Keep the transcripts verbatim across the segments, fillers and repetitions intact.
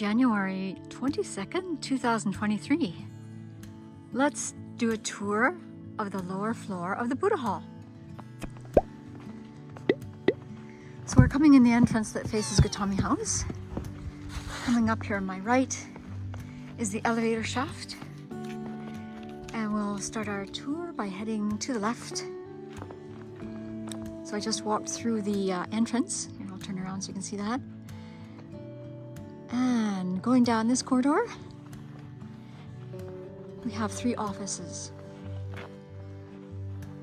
January twenty-second, two thousand twenty-three. Let's do a tour of the lower floor of the Buddha Hall. So we're coming in the entrance that faces Gautami House. Coming up here on my right is the elevator shaft. And we'll start our tour by heading to the left. So I just walked through the uh, entrance. Here, I'll turn around so you can see that. And going down this corridor, we have three offices.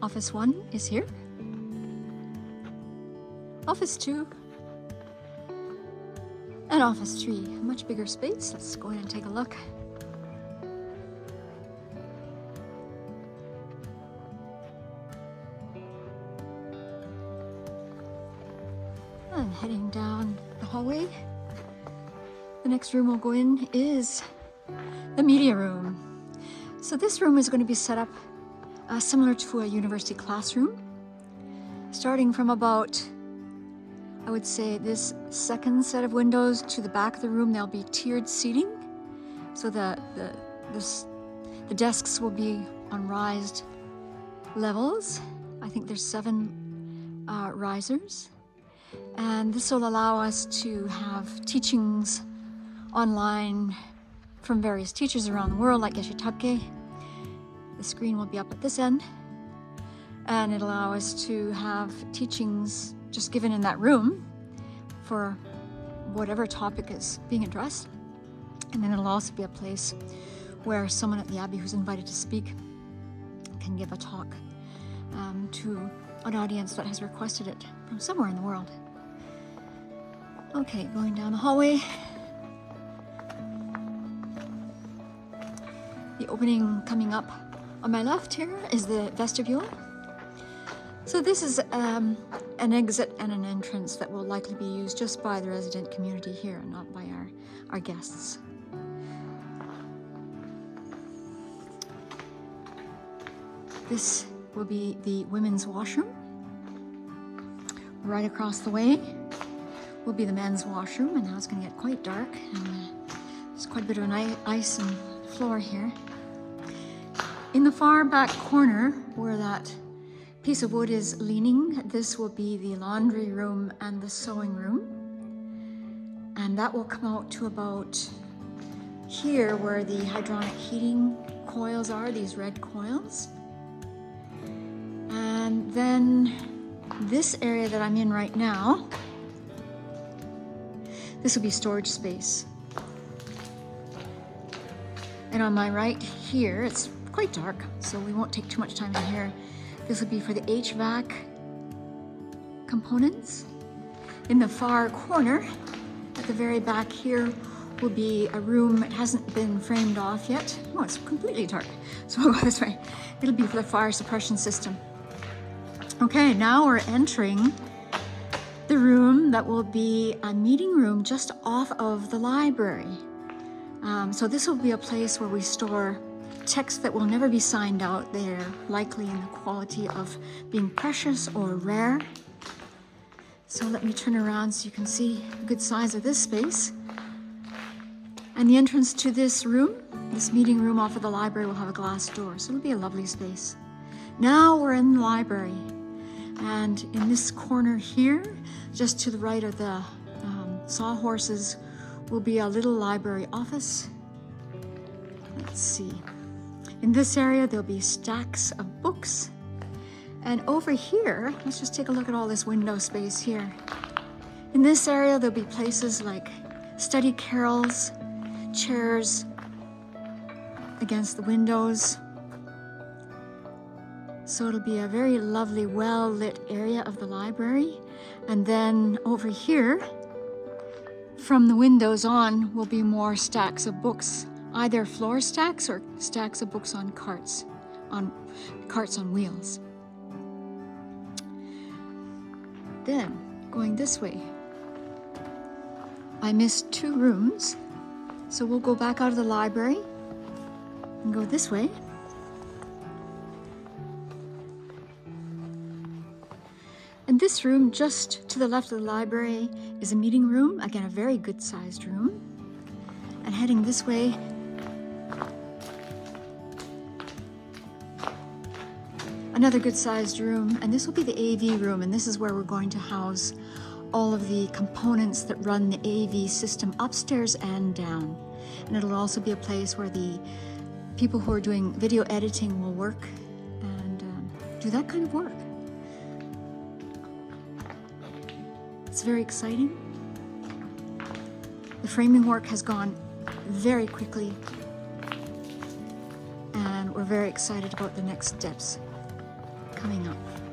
Office one is here. Office two. And office three, a much bigger space. Let's go in and take a look. And heading down the hallway. The next room we'll go in is the media room. So this room is going to be set up uh, similar to a university classroom. Starting from about, I would say, this second set of windows to the back of the room, there'll be tiered seating. So the, the, this, the desks will be on rised levels. I think there's seven uh, risers. And this will allow us to have teachings online from various teachers around the world, like Geshe Tabke. The screen will be up at this end, and it'll allow us to have teachings just given in that room for whatever topic is being addressed. And then it'll also be a place where someone at the Abbey who's invited to speak can give a talk um, to an audience that has requested it from somewhere in the world. Okay, going down the hallway. The opening coming up on my left here is the vestibule. So this is um, an exit and an entrance that will likely be used just by the resident community here, not by our, our guests. This will be the women's washroom. Right across the way will be the men's washroom, and now it's going to get quite dark. And uh, there's quite a bit of an ice on the floor here. In the far back corner where that piece of wood is leaning, this will be the laundry room and the sewing room, and that will come out to about here where the hydronic heating coils are, these red coils. And then this area that I'm in right now, this will be storage space. And on my right here, it's quite dark, so we won't take too much time in here. This would be for the H V A C components. In the far corner, at the very back here, will be a room. It hasn't been framed off yet. Oh, it's completely dark, so we'll go this way. It'll be for the fire suppression system. Okay, now we're entering the room that will be a meeting room just off of the library. Um, so this will be a place where we store texts that will never be signed out. They're likely in the quality of being precious or rare. So let me turn around so you can see the good size of this space. And the entrance to this room, this meeting room off of the library, will have a glass door, so it'll be a lovely space. Now we're in the library, and in this corner here, just to the right of the um, sawhorses, will be a little library office. Let's see. In this area, there'll be stacks of books. And over here, let's just take a look at all this window space here. In this area, there'll be places like study carrels, chairs against the windows. So it'll be a very lovely, well-lit area of the library. And then over here, from the windows on, will be more stacks of books, either floor stacks or stacks of books on carts, on carts on wheels. Then, going this way, I missed two rooms, so we'll go back out of the library and go this way. And this room, just to the left of the library, is a meeting room, again a very good sized room. and heading this way. Another good-sized room, and this will be the A V room, and this is where we're going to house all of the components that run the A V system upstairs and down. And it'll also be a place where the people who are doing video editing will work and um, do that kind of work. It's very exciting. The framing work has gone very quickly, and we're very excited about the next steps coming up.